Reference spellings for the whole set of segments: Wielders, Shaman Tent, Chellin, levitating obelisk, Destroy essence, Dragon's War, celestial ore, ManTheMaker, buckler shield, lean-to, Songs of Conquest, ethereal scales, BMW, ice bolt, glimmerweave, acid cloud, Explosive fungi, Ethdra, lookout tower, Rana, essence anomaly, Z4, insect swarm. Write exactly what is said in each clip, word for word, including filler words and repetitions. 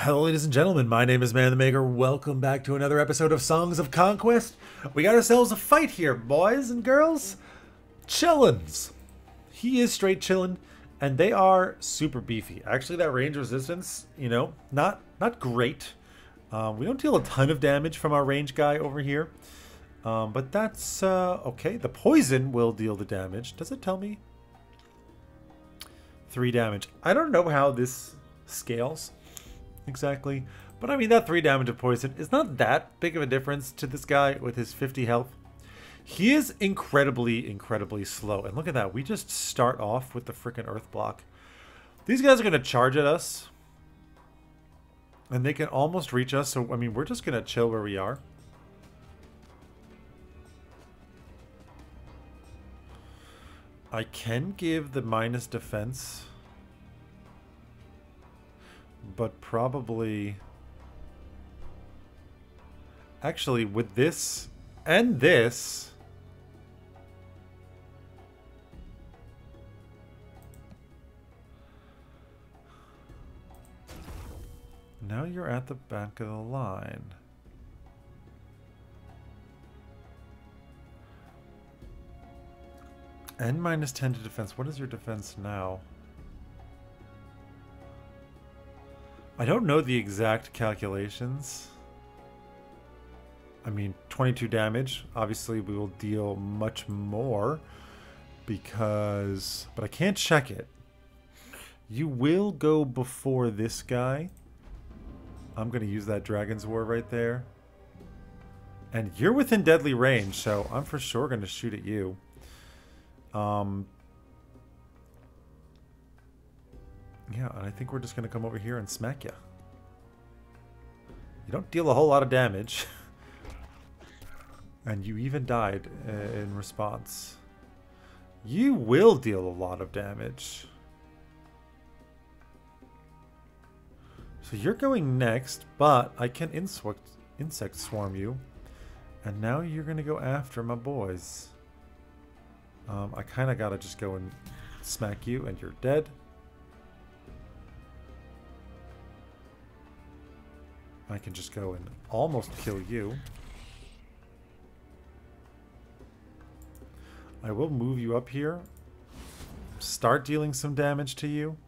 Hello, ladies and gentlemen, my name is Man the Maker. Welcome back to another episode of Songs of Conquest. We got ourselves a fight here, boys and girls. Chillins. He is straight chillin', and they are super beefy. Actually, that range resistance, you know, not not great. Um, we don't deal a ton of damage from our range guy over here. Um, but that's uh, okay. The poison will deal the damage. Does it tell me? Three damage. I don't know how this scales exactly, but I mean that three damage of poison is not that big of a difference to this guy with his fifty health. He is incredibly, incredibly slow, and look at that, we just start off with the freaking earth block. These guys are going to charge at us, and they can almost reach us, so I mean we're just going to chill where we are. I can give the minus defense, but probably actually with this and this, now you're at the back of the line. And minus ten to defense. What is your defense now? I don't know the exact calculations. I mean, twenty-two damage. Obviously, we will deal much more because... But I can't check it. You will go before this guy. I'm going to use that Dragon's War right there. And you're within deadly range, so I'm for sure going to shoot at you. Um... Yeah, and I think we're just going to come over here and smack you. You don't deal a whole lot of damage. And you even died uh, in response. You will deal a lot of damage. So you're going next, but I can insect, insect swarm you. And now you're going to go after my boys. Um, I kind of got to just go and smack you, and you're dead. I can just go and almost kill you. I will move you up here. Start dealing some damage to you.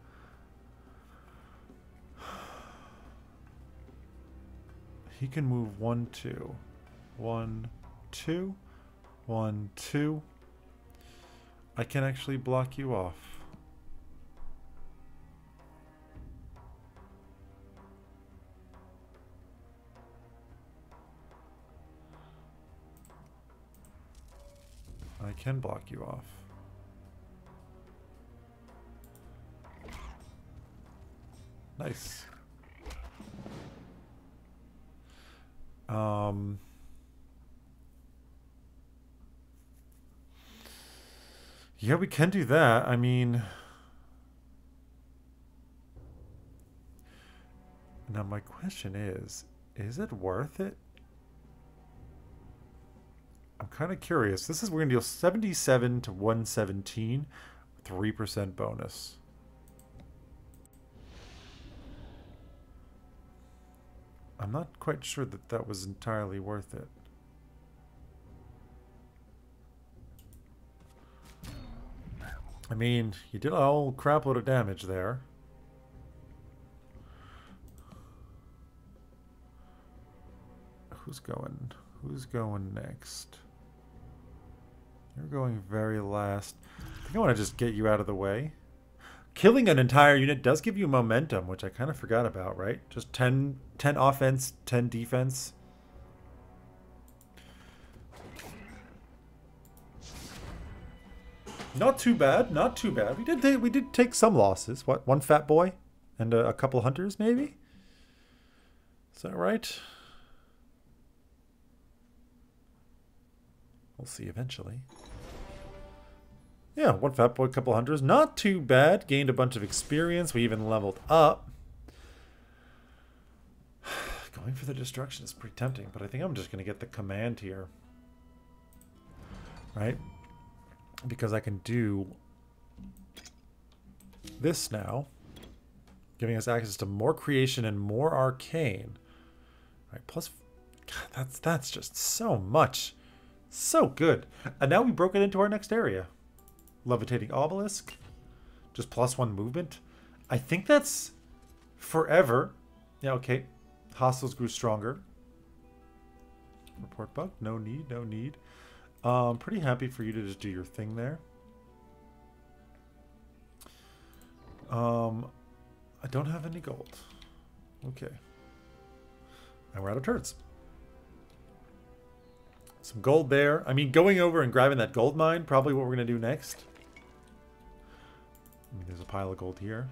He can move one, two. One, two. One, two. I can actually block you off. I can block you off. Nice. Um, yeah, we can do that. I mean... Now my question is, is it worth it? I'm kind of curious. This is, we're going to deal seventy-seven to one seventeen, three percent bonus. I'm not quite sure that that was entirely worth it. I mean, you did a whole crapload of damage there. Who's going? Who's going next? You're going very last. I think I want to just get you out of the way. Killing an entire unit does give you momentum, which I kind of forgot about, right? Just ten, ten offense, ten defense. Not too bad, not too bad. We did, th we did take some losses. What, one fat boy and a, a couple hunters, maybe? Is that right? We'll see eventually. Yeah, one fat boy, a couple hunters. Not too bad. Gained a bunch of experience. We even leveled up. Going for the destruction is pretty tempting, but I think I'm just going to get the command here. Right? Because I can do this now. giving us access to more creation and more arcane. All right, plus, God, that's that's just so much, so good. And now we broke it into our next area, levitating obelisk, just plus one movement. I think that's forever. Yeah, okay. Hostiles grew stronger. Report bug. No need. No need. Um, pretty happy for you to just do your thing there. Um, I don't have any gold. Okay. And we're out of turns. Some gold there. I mean, going over and grabbing that gold mine, probably what we're going to do next. I mean, there's a pile of gold here.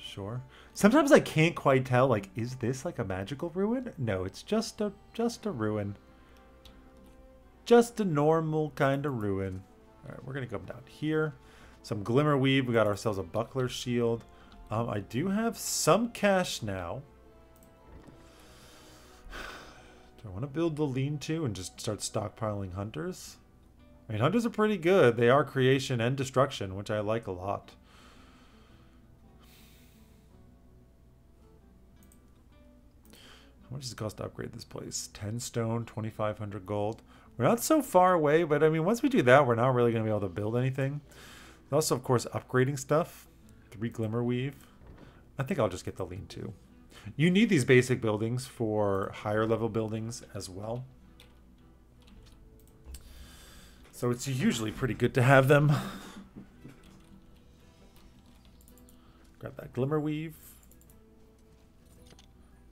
Sure. Sometimes I can't quite tell, like, is this like a magical ruin? No, it's just a, just a ruin. Just a normal kind of ruin. All right, we're going to come down here. Some glimmerweave. We got ourselves a buckler shield. Um, I do have some cash now. Do I want to build the lean-to and just start stockpiling hunters? I mean, hunters are pretty good. They are creation and destruction, which I like a lot. How much does it cost to upgrade this place? ten stone, twenty-five hundred gold. We're not so far away, but I mean, once we do that, we're not really going to be able to build anything. And also, of course, upgrading stuff. Three glimmer weave. I think I'll just get the lean-to. You need these basic buildings for higher level buildings as well. So it's usually pretty good to have them. Grab that glimmer weave.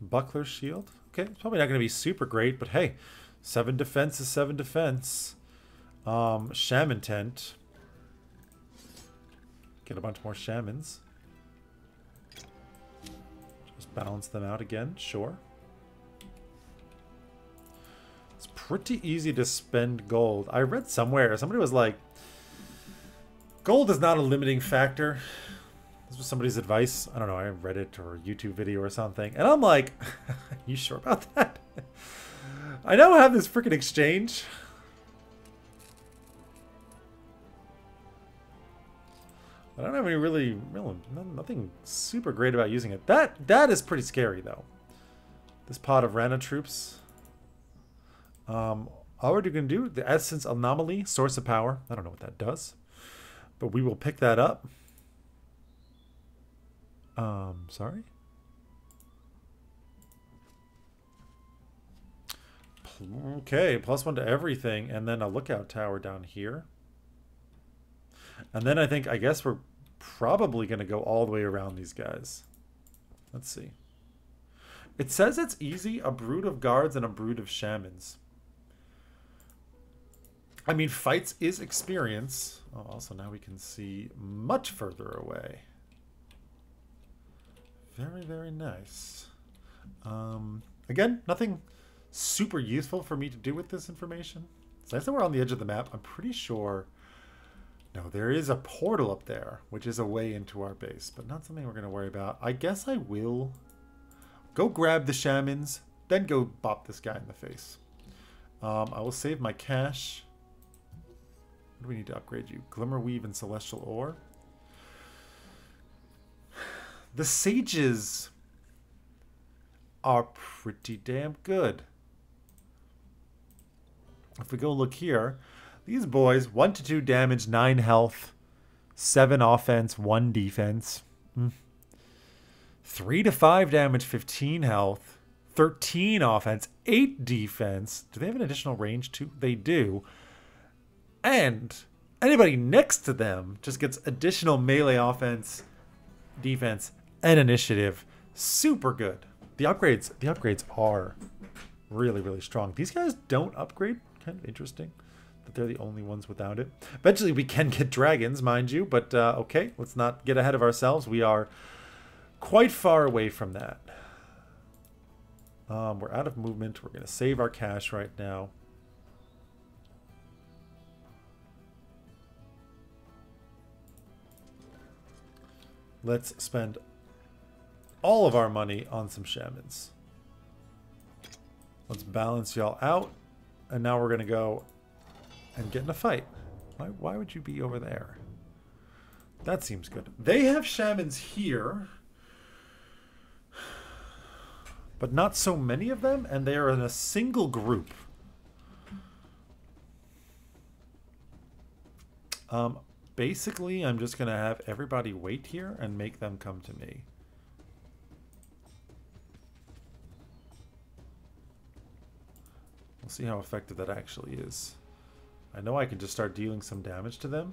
Buckler shield. Okay, it's probably not going to be super great, but hey, seven defense is seven defense. Um, Shaman Tent. Get a bunch more shamans. Just balance them out again, sure. It's pretty easy to spend gold. I read somewhere, somebody was like, gold is not a limiting factor. This was somebody's advice. I don't know, I read it or a YouTube video or something. And I'm like, you sure about that? I now have this freaking exchange. I don't have any really, really, nothing super great about using it. That that is pretty scary, though. This pod of Rana troops. Um, all we're going to do, the essence anomaly, source of power. I don't know what that does. But we will pick that up. Um, sorry. Okay, plus one to everything, and then a lookout tower down here. And then I think, I guess we're probably going to go all the way around these guys. Let's see. It says it's easy, a brood of guards and a brood of shamans. I mean, fights is experience. Oh, also, now we can see much further away. Very, very nice. Um, again, nothing super useful for me to do with this information. It's nice that we're on the edge of the map. I'm pretty sure... No, there is a portal up there, which is a way into our base, but not something we're going to worry about. I guess I will go grab the shamans, then go bop this guy in the face. Um, I will save my cash. What do we need to upgrade you? Glimmerweave and celestial ore. The sages are pretty damn good. If we go look here, these boys, one to two damage, nine health, seven offense, one defense. Mm. three to five damage, fifteen health, thirteen offense, eight defense. Do they have an additional range too? They do. And anybody next to them just gets additional melee offense, defense, and initiative. Super good. The upgrades, the upgrades are really, really strong. These guys don't upgrade. Kind of interesting that they're the only ones without it. Eventually we can get dragons, mind you, but uh, okay, let's not get ahead of ourselves. We are quite far away from that. Um, we're out of movement. We're going to save our cash right now. Let's spend all of our money on some shamans. Let's balance y'all out. And now we're going to go and get in a fight. Why, why would you be over there? That seems good. They have shamans here. but not so many of them, and they are in a single group. Um, basically, I'm just going to have everybody wait here and make them come to me. We'll see how effective that actually is. I know I can just start dealing some damage to them.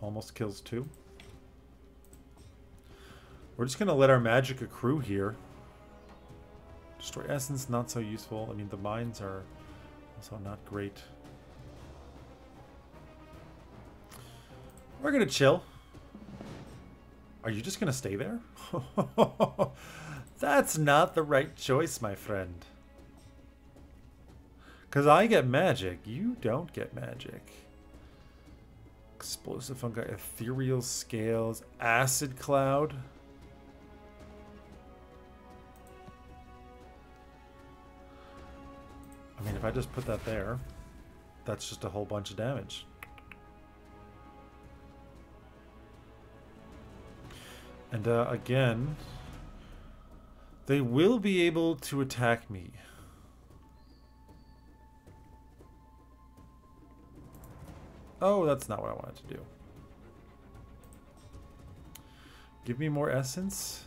Almost kills two. We're just going to let our magic accrue here. Destroy essence, not so useful. I mean, the mines are also not great. We're going to chill. Are you just going to stay there? That's not the right choice, my friend. Because I get magic. You don't get magic. Explosive fungi, ethereal scales, acid cloud. I mean, if I just put that there, that's just a whole bunch of damage. And uh, again, they will be able to attack me. Oh, that's not what I wanted to do. Give me more essence.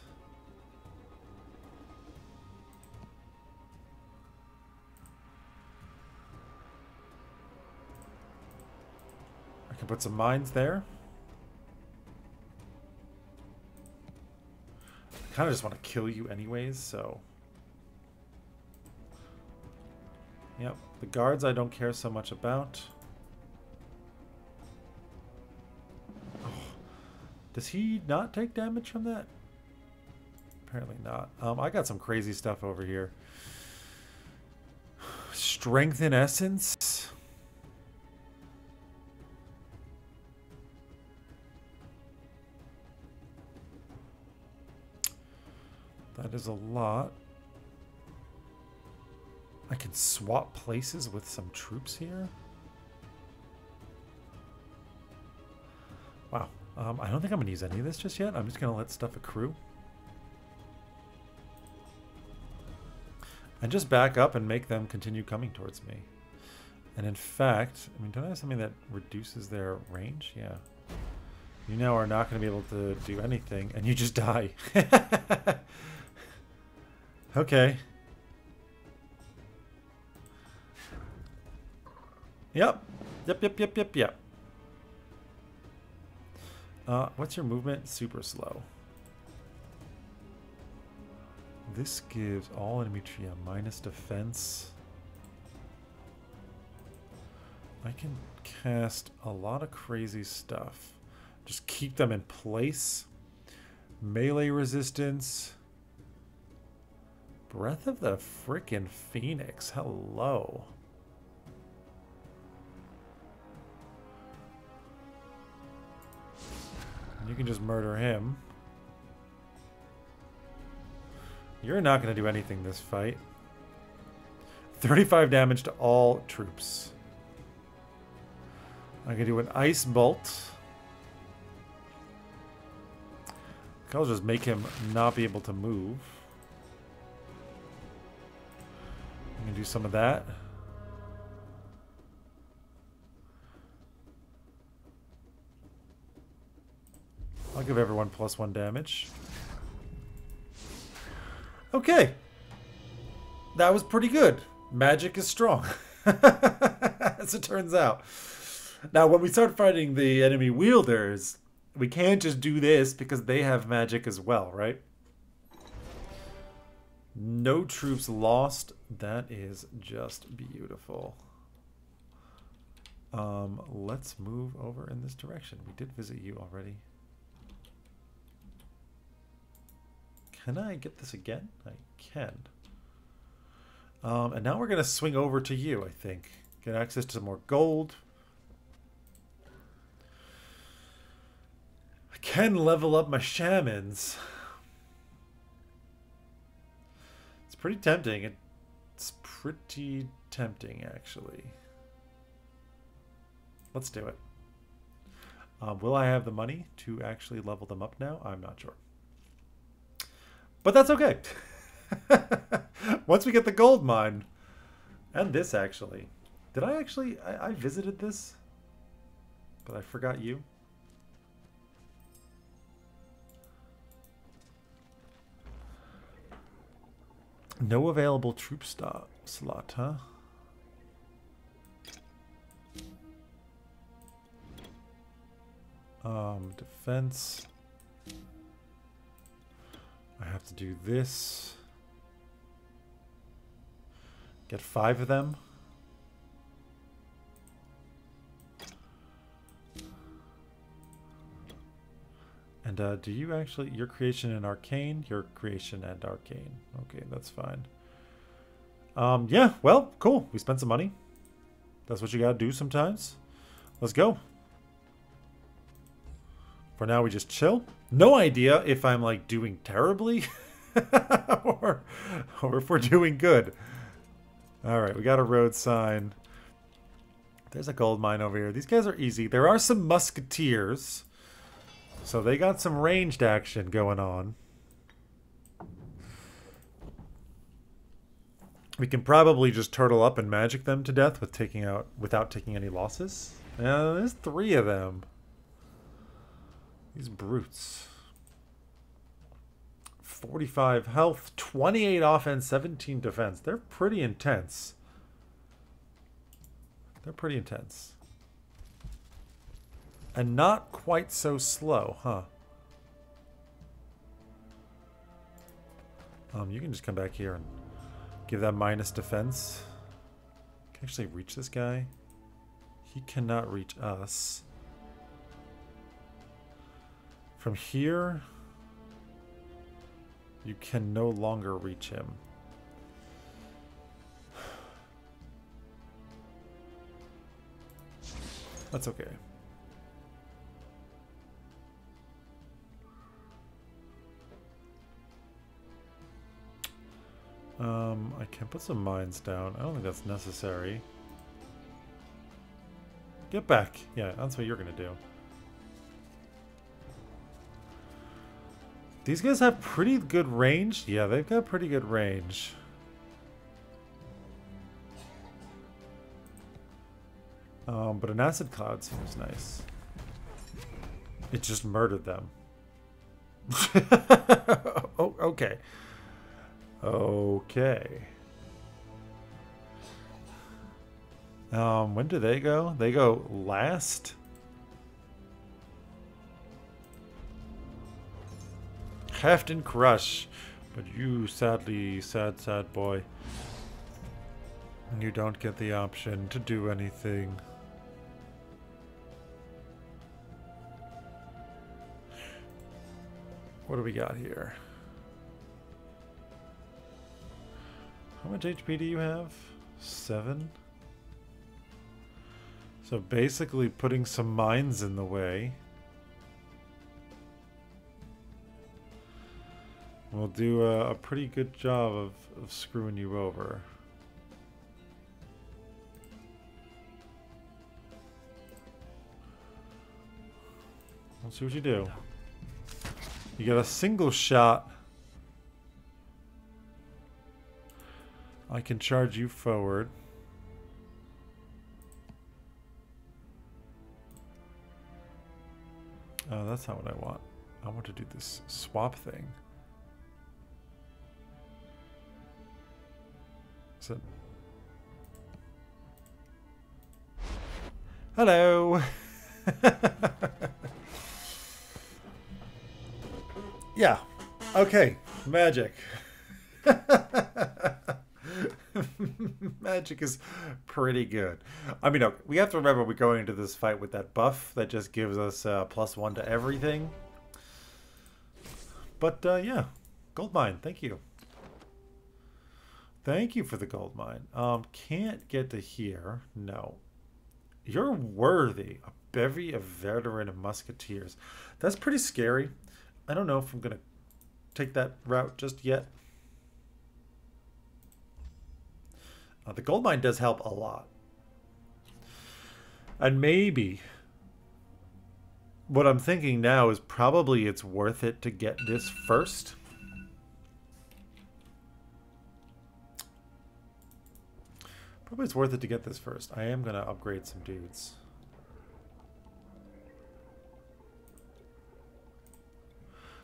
I can put some mines there. I kind of just want to kill you anyways, so... Yep, the guards I don't care so much about. Does he not take damage from that? Apparently not. Um, I got some crazy stuff over here. Strength in essence. That is a lot. I can swap places with some troops here. Wow. Um, I don't think I'm going to use any of this just yet. I'm just going to let stuff accrue. And just back up and make them continue coming towards me. And in fact, I mean, don't I have something that reduces their range? Yeah. You now are not going to be able to do anything, and you just die. Okay. Yep. Yep, yep, yep, yep, yep. Uh, what's your movement? Super slow. This gives all enemy tree a minus defense. I can cast a lot of crazy stuff. Just keep them in place. Melee resistance. Breath of the frickin' Phoenix. Hello. You can just murder him. You're not going to do anything this fight. thirty-five damage to all troops. I can do an ice bolt. I'll just make him not be able to move. I'm going to do some of that. I'll give everyone plus one damage. Okay. That was pretty good. Magic is strong. As it turns out. Now, when we start fighting the enemy wielders, we can't just do this because they have magic as well, right? No troops lost. That is just beautiful. Um, let's move over in this direction. We did visit you already. Can I get this again? I can. Um, and now we're going to swing over to you, I think. Get access to some more gold. I can level up my shamans. It's pretty tempting. It's pretty tempting, actually. Let's do it. Um, will I have the money to actually level them up now? I'm not sure. But that's okay. Once we get the gold mine. And this, actually. Did I actually... I, I visited this. But I forgot you. No available troop stop slot, huh? Um, defense. I have to do this. Get five of them. And uh, do you actually... Your creation and arcane? Your creation and arcane. Okay, that's fine. Um, yeah, well, cool. We spent some money. That's what you gotta do sometimes. Let's go. For now, we just chill. No idea if I'm, like, doing terribly or, or if we're doing good. All right, we got a road sign. There's a gold mine over here. These guys are easy. There are some musketeers. So they got some ranged action going on. We can probably just turtle up and magic them to death with taking out without taking any losses. Uh, there's three of them. These brutes. forty-five health, twenty-eight offense, seventeen defense. They're pretty intense. They're pretty intense. And not quite so slow, huh? Um, you can just come back here and give that minus defense. Can I actually reach this guy? He cannot reach us. From here, you can no longer reach him. That's okay. Um, I can put some mines down. I don't think that's necessary. Get back. Yeah, that's what you're gonna do. These guys have pretty good range. Yeah, they've got pretty good range. Um, but an acid cloud seems nice. It just murdered them. Oh, okay. Okay. Um, when do they go? They go last. Heft and crush, but you sadly, sad, sad boy, you don't get the option to do anything. What do we got here? How much H P do you have? Seven? So basically putting some mines in the way. We'll do a, a pretty good job of, of screwing you over. Let's see what you do. You get a single shot. I can charge you forward. Oh, that's not what I want. I want to do this swap thing. Hello. Yeah. Okay. Magic. Magic is pretty good. I mean, okay, we have to remember we're going into this fight with that buff that just gives us uh, plus one to everything. But uh, yeah, gold mine. Thank you. Thank you for the gold mine. Um, can't get to here. No. You're worthy. A bevy of veteran musketeers. That's pretty scary. I don't know if I'm going to take that route just yet. Uh, the gold mine does help a lot. And maybe what I'm thinking now is probably it's worth it to get this first. Probably it's worth it to get this first. I am going to upgrade some dudes.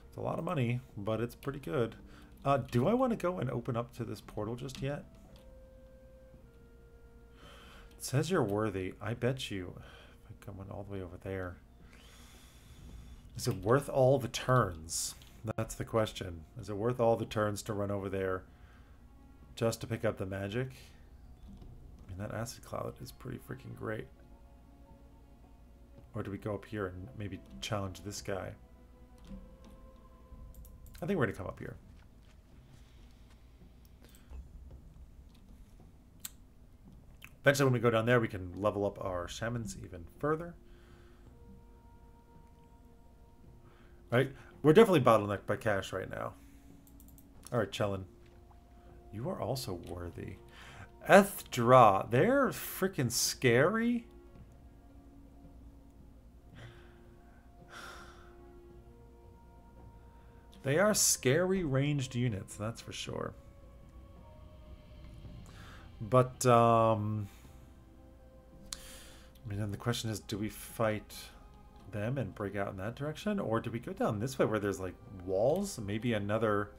It's a lot of money, but it's pretty good. Uh, do I want to go and open up to this portal just yet? It says you're worthy. I bet you. If I'm going all the way over there. Is it worth all the turns? That's the question. Is it worth all the turns to run over there just to pick up the magic? I mean, that acid cloud is pretty freaking great. Or do we go up here and maybe challenge this guy? I think we're going to come up here. Eventually when we go down there, we can level up our shamans even further. Right? We're definitely bottlenecked by cash right now. Alright, Chellin. You are also worthy. Ethdra. They're freaking scary. They are scary ranged units, that's for sure. But, um... I mean, then the question is, do we fight them and break out in that direction, or do we go down this way where there's like walls? Maybe another.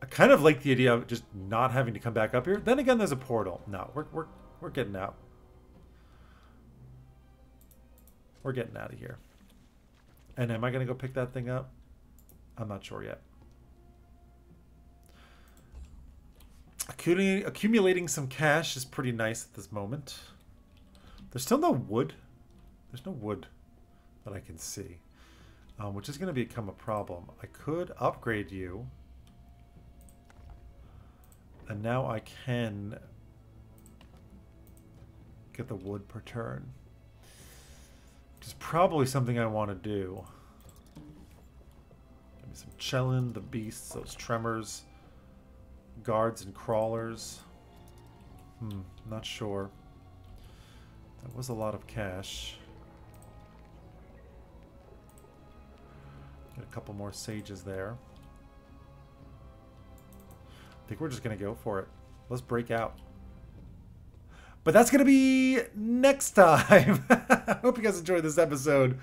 I kind of like the idea of just not having to come back up here. Then again, there's a portal. No, we're we're we're getting out. We're getting out of here. And am I gonna go pick that thing up? I'm not sure yet. Accumulating accumulating some cash is pretty nice at this moment. There's still no wood. There's no wood that I can see, um, which is going to become a problem. I could upgrade you, and now I can get the wood per turn, which is probably something I want to do. Give me some Chellin, the beasts, those tremors, guards and crawlers. Hmm, not sure. That was a lot of cash. Get a couple more sages there. I think we're just going to go for it. Let's break out. But that's going to be next time. I hope you guys enjoyed this episode.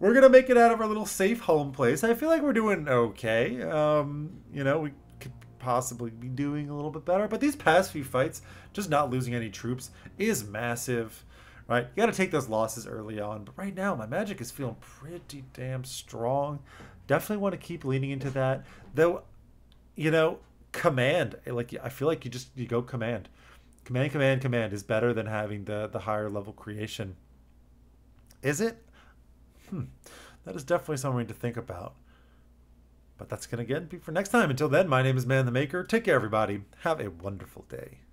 We're going to make it out of our little safe home place. I feel like we're doing okay. Um, you know, we could possibly be doing a little bit better. But these past few fights, just not losing any troops is massive. Right, you got to take those losses early on, but right now my magic is feeling pretty damn strong. Definitely want to keep leaning into that, though. You know, command. Like I feel like you just you go command, command, command, command is better than having the the higher level creation. Is it? Hmm, that is definitely something to think about. But that's gonna again be for next time. Until then, my name is Man the Maker. Take care, everybody. Have a wonderful day.